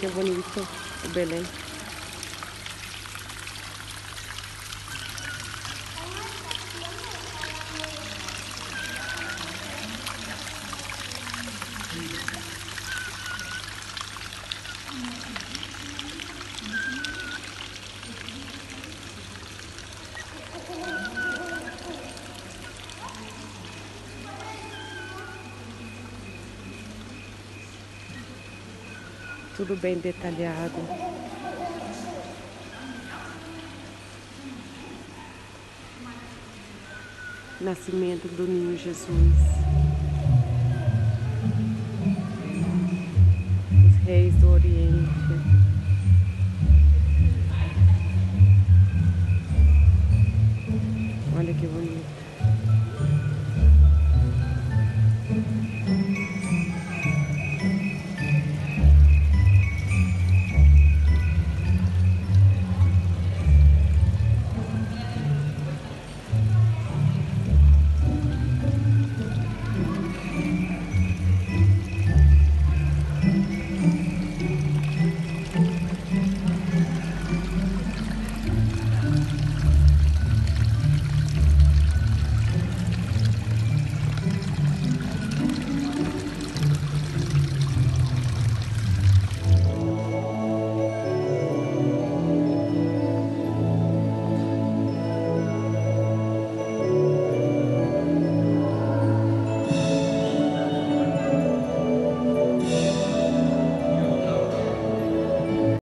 Que bonito o Belém. Tudo bem detalhado. Nascimento do Menino Jesus.